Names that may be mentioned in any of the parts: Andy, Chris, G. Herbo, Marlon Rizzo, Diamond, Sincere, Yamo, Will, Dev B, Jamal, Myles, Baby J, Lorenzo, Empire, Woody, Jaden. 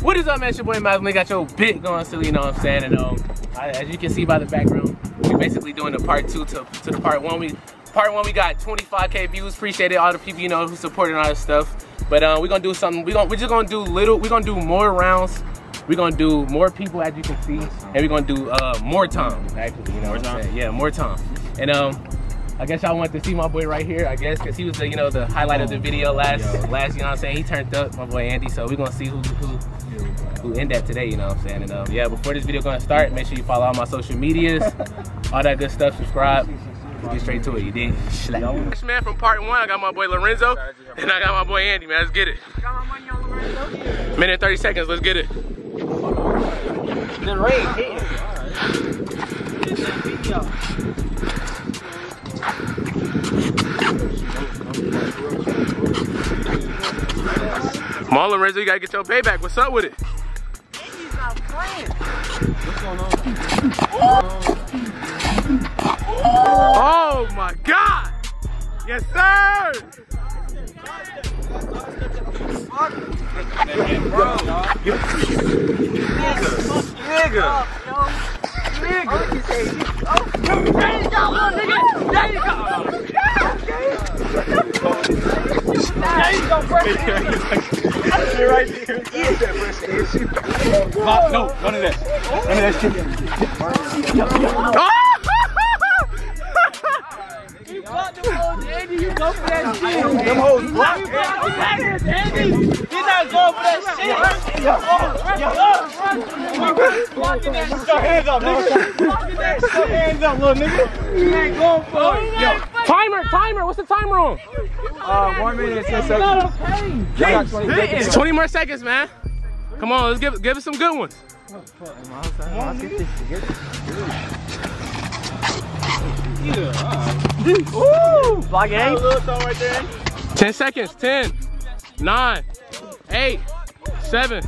What is up, man? It's your boy Myles. We got your bit going silly, you know what I'm saying? And as you can see by the background, we're basically doing the part two to the part one. Part one, we got 25K views. Appreciate it, all the people, you know, who supported all this stuff. But we're gonna do something. We're gonna do more rounds. We're gonna do more people, as you can see, and we're gonna do more time. Actually, you know, more time. Yeah, more time. And I guess y'all wanted to see my boy right here, I guess, because he was the, you know, the highlight of the video last, you know what I'm saying? He turned up, my boy Andy, so we're gonna see who end that today, you know what I'm saying? And yeah, before this video gonna start, make sure you follow all my social medias, all that good stuff, subscribe. Let's get straight to it, you dig? Slap. Man, from part one, I got my boy Lorenzo, and I got my boy Andy, man, let's get it. Got my money on Lorenzo. Minute and 30 seconds, let's get it. The rain hit. This is video. Marlon Rizzo, you gotta get your payback. What's up with it? Andy's not playing. What's going on? Oh my God! Yes, sir! No, none of this. None of this shit. You blocked them hoes, Andy. You go for that shit. Them hoes blocked. You blocked them hoes, Andy. You're not going for that shit. Yo, blocking that shit. Put your hands up, nigga. Blocking that shit. Put your hands up, little nigga. You ain't going for it. Yo. Timer. What's the timer on? 1 minute and 10 seconds. It's 20 more seconds, man. Come on, let's give us some good ones. Woo! Block eight. 10 seconds. 10, 9, 8, 7,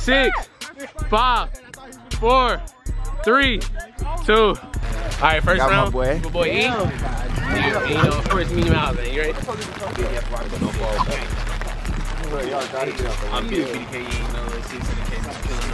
6, 5, 4, 3, 2. All right, first round. Good boy, E. You know, first meet Myles, man. You ready? I'm doing PDK, you know, it's just in case I'm killing him.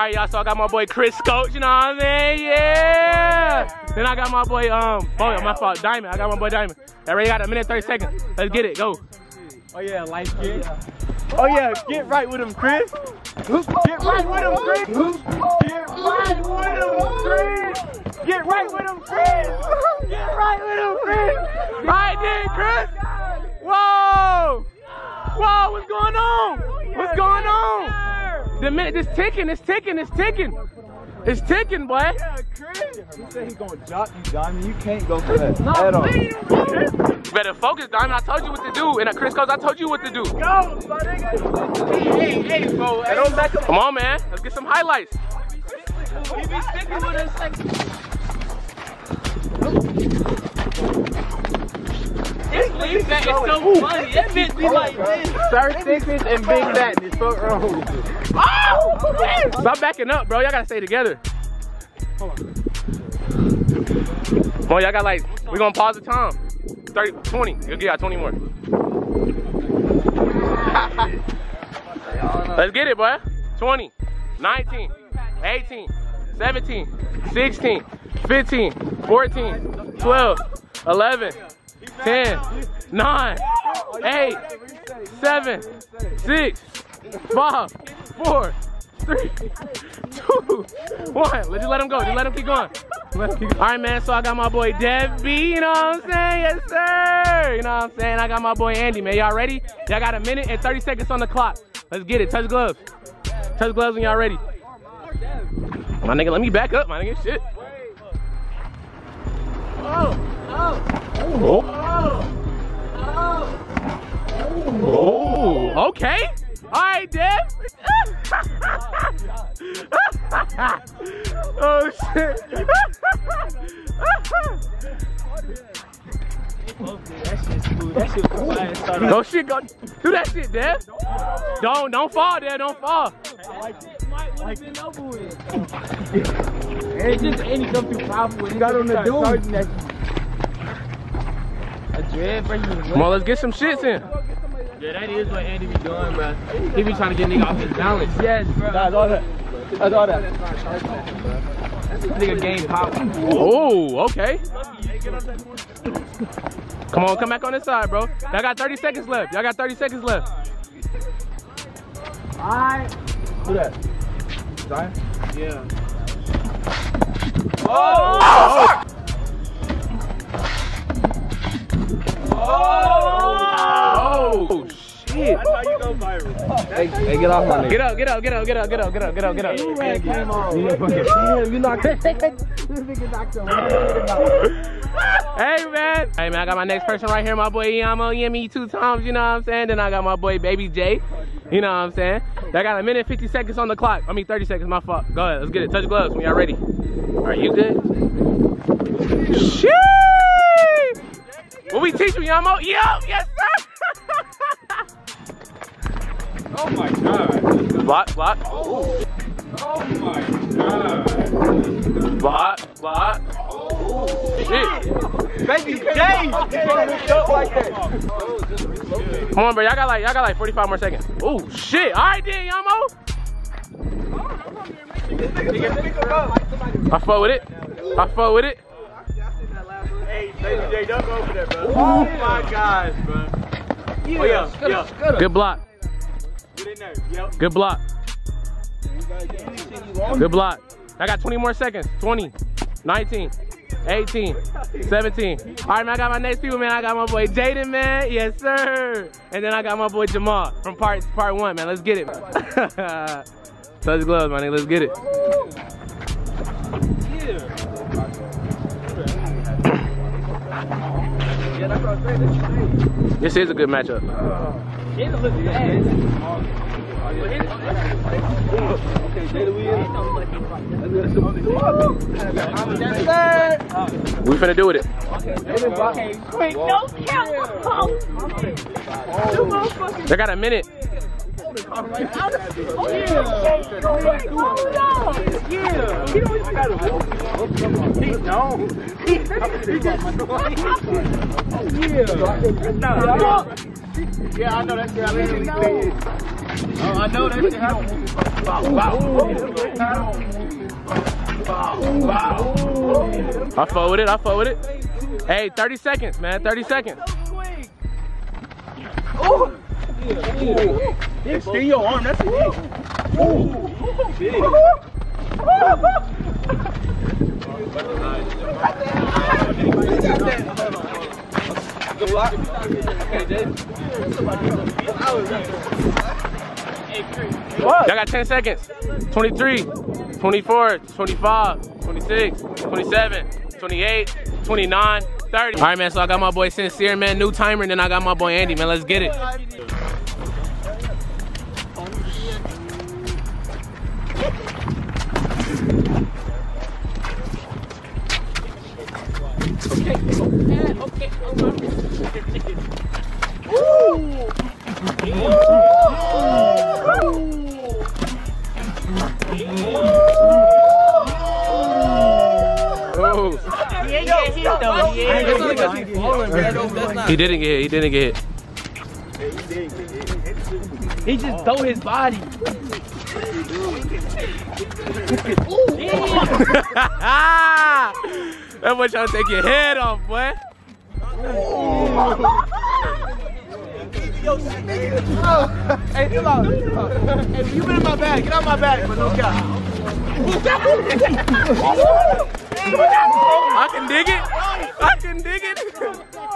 Alright, y'all, so I got my boy Chris Coach, you know what I mean? Yeah! Then I got my boy, Diamond. I got my boy Diamond. I already got a minute 30 seconds. Let's get it, go. Oh yeah, light skin. Oh yeah, get right with him, Chris. Get right with him, Chris. Get right with him, Chris. Get right with him, Chris. Get right with him, Chris. Right there, Chris. Whoa! Whoa, what's going on? What's going on? The minute, it's ticking, it's ticking, it's ticking. It's ticking, boy. Yeah, Chris. You said he's gonna drop you, Diamond. You can't go for that at all. You better focus, Diamond. I told you what to do. And Chris Coach, I told you what to do. Go, my nigga. Hey, bro. Hey, don't back up. Come on, man. Let's get some highlights. He be sticking with us. This leaf that is so funny. That bitch be like this. Start thickness and big fatness. Fuck wrong. Oh, man. Stop backing up, bro. Y'all gotta stay together. Hold on. Come on, y'all got like, we're gonna pause the time. 30, 20. You'll get out 20 more. Let's get it, boy. 20, 19, 18, 17, 16, 15, 14, 12, 11, 10, 9, 8, 7, 6, 5, 4, 3, 2, 1. Let's just let him go. Just let him keep going. All right, man, so I got my boy Dev B, you know what I'm saying? Yes, sir. You know what I'm saying? I got my boy Andy, man. Y'all ready? Y'all got a minute and 30 seconds on the clock. Let's get it. Touch gloves. Touch gloves when y'all ready. My nigga, let me back up, my nigga. Shit. Oh, okay. All right, Dev. Oh, shit. No shit, go do that shit, Dev. Don't fall, Dev. Don't fall. It just ain't come through proper. You got on the dude. Come on, let's get some shits in. Yeah, that is what Andy be doing, bro. He be trying to get nigga off his balance. Yes, bro. That's all that. That's all that. Nigga game power. Oh, okay. Come on, come back on this side, bro. Y'all got 30 seconds left. Y'all got 30 seconds left. All right. Do that. Die? Yeah. Oh! Oh! Oh! Shit! That's how you go viral. Hey, get off my nigga. Get up. You knocked it. This nigga knocked him. Hey, man, I got my next person right here, my boy Yamo, Yemi 2 times, you know what I'm saying? Then I got my boy Baby J, you know what I'm saying? I got a minute 50 seconds on the clock. I mean, 30 seconds, my fault. Go ahead, let's get it. Touch gloves when y'all ready. All right, you good? Shit! What we teach you, Yamo? Yo, yes, sir! Oh, my God. Block. Oh, my God. Block. Oh, shit. Baby J! Come on, bro. Y'all got like 45 more seconds. Oh, shit. All right, then, Yamo. I fuck with it. Hey, Baby J, don't go over there, bro. Oh my gosh, bro. Yeah. Good block. Good block. I got 20 more seconds. 20, 19, 18, 17. All right, man, I got my next people, man. I got my boy Jaden, man. Yes, sir. And then I got my boy Jamal from part 1, man. Let's get it. Touch gloves, my nigga. Let's get it. This is a good matchup. We finna do with it. Wait, no count. They got a minute. Yeah, I know that's what I literally said. I know that shit happened. Wow. I fuck with it. Hey, 30 seconds, man. 30 seconds. Oh. Extend your arm, that's big. Oh, big. Y'all got 10 seconds. 23, 24, 25, 26, 27, 28, 29, 30. All right, man, so I got my boy Sincere, man, new timer, and then I got my boy Andy, man. Let's get it. He didn't get hit. He just threw his body. That boy trying to take your head off, boy. yo, hey, chill out, chill out. Hey, you been in my bag, get out of my bag, but no cap. I can dig it. I can dig it.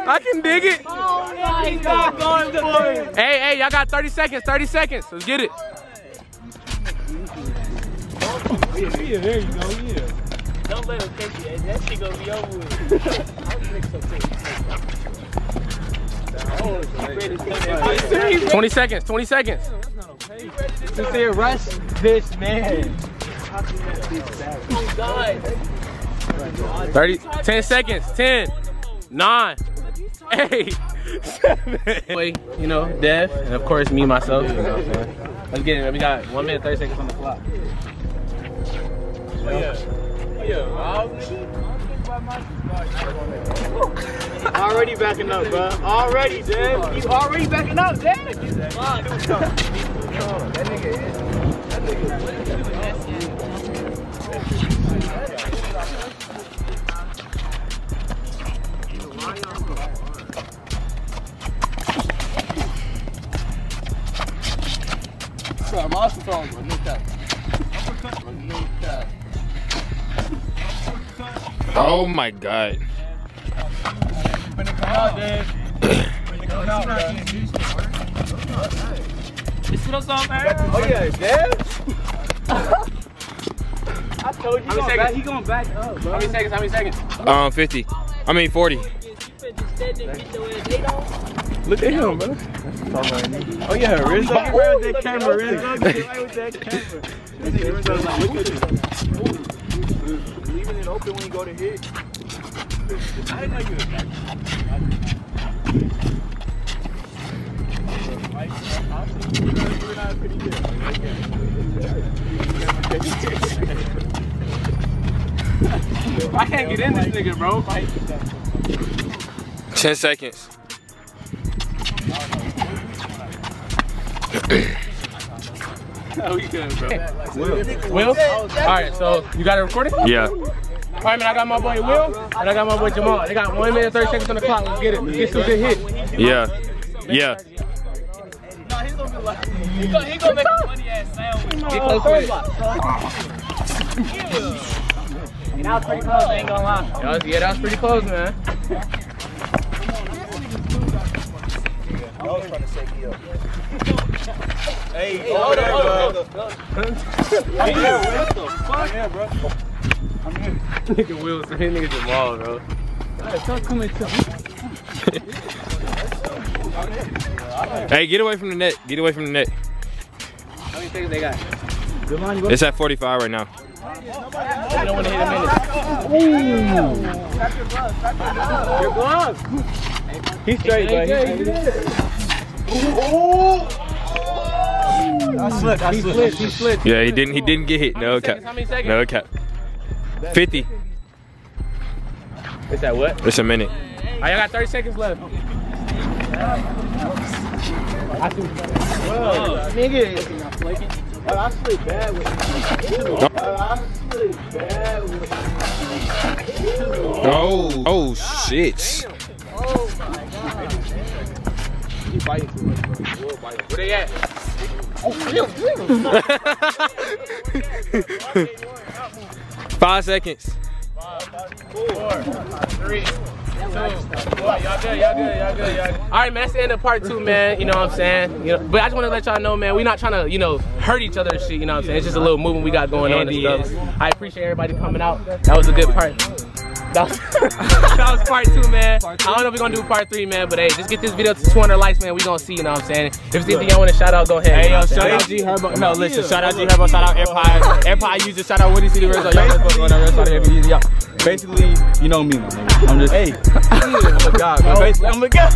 I can dig it. Oh my God, going for it. Hey, hey, y'all got 30 seconds, 30 seconds. Let's get it. Yeah, there you go, yeah. Don't let him catch you. That shit gonna be over with. I'll drink some tape. 20 seconds, 20 seconds. You say rush this man. Oh God. 30, 10 seconds, 10, 9. 8, 7. You know, Dev, and of course me, myself. You know, let's get it. We got 1 minute, 30 seconds on the clock. Oh, yeah. Yeah. Already backing up, bro. Already, Dev. You already backing up, Dev. That nigga is. That nigga is. I'm awesome tall, bro. No cap. No cap. Oh my God. Oh yeah, Dev. I told you. He going back up, bro. How many seconds? How many seconds? 50. I mean 40. Look at him, bro. Oh yeah, Rizzo. Look around that camera, Rizzo. With that camera. Rizzo's like, look at it. Leaving it open when you go to hit. I didn't know you were back. I can't get in this nigga, bro. 10 seconds. Oh, you good, bro. Will? Alright, so you got it recorded? Yeah. Alright, man, I got my boy Will and I got my boy Jamal. They got 1 minute, 30 seconds on the clock. Let's get it. Let's get some good hit. Yeah. Yeah. No, he's gonna be like, he's gonna make a funny ass sound. Get close to it. That was pretty close, I ain't gonna lie. Yeah, that was pretty close, man. I was trying to say Gil. Hey, hold on, hold on. What the fuck? Yeah, bro. I'm here. Nigga Will, so he nigga Jamal, bro. Hey, get away from the net. Get away from the net. How many seconds they got? It's at 45 right now. I don't want to hit a minute. Strap your gloves. Strap your gloves. He's straight, buddy. I slipped. Yeah, he didn't get hit. No cap. How many seconds? No cap. 50. It's at what? It's a minute. Alright, I got 30 seconds left. Whoa, nigga. I sleep bad with you. Oh shit. Oh my God. You biting too much, bro. You will bite. Where they at? Oh, real. 5 seconds. 5, 4, 3, 2, 1. Y'all good, y'all good, y'all good, y'all good. All right, man, that's the end of part 2, man. You know what I'm saying? You know, but I just want to let y'all know, man, we're not trying to, you know, hurt each other and shit. You know what I'm saying? It's just a little movement we got going on and stuff. I appreciate everybody coming out. That was a good part. That was part 2, man. I don't know if we're going to do part 3, man, but hey, just get this video to 200 likes, man. We going to see, you know what I'm saying? If there's anything y'all want to shout out, go ahead. Hey, yo, shout out G. Herbo. No, listen, shout out G. Herbo, shout out Empire. Empire user, shout out Woody, see the Lorenzo. Y'all know what's going on. Shout out everybody. Y'all. Basically, you know me, I'm just, hey, I'm a god, man. Basically, I'm a god.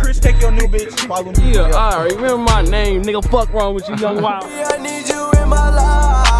Chris, take your new bitch, follow me. Yeah, alright, remember my name, nigga, fuck wrong with you, young wild. I need you in my life.